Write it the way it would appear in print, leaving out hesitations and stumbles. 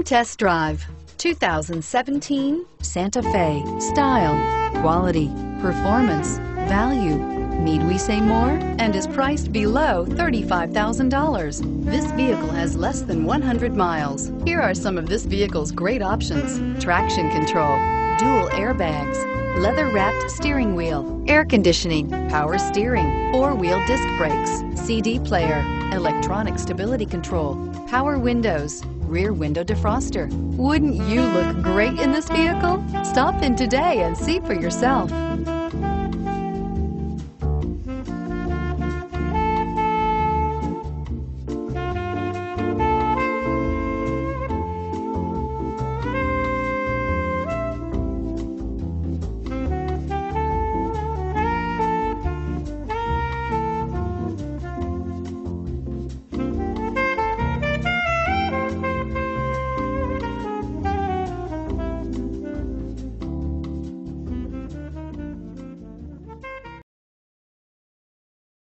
Come test drive 2017 Santa Fe. Style, quality, performance, value. Need we say more? And is priced below $35,000. This vehicle has less than 100 miles. Here are some of this vehicle's great options: traction control, dual airbags, leather-wrapped steering wheel, air conditioning, power steering, four-wheel disc brakes, CD player, electronic stability control, power windows, rear window defroster. Wouldn't you look great in this vehicle? Stop in today and see for yourself.